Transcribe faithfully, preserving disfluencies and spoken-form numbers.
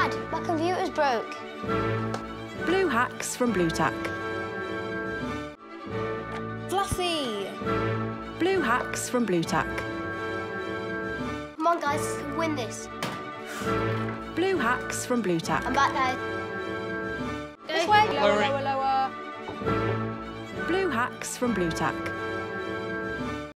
Dad, my computer's broke. Blue hacks from BluTack. Fluffy. Blue hacks from BluTack. Come on, guys, we can win this. Blue hacks from BluTack. I'm back there. This way. Lower, lower, lower. Blue hacks from BluTack.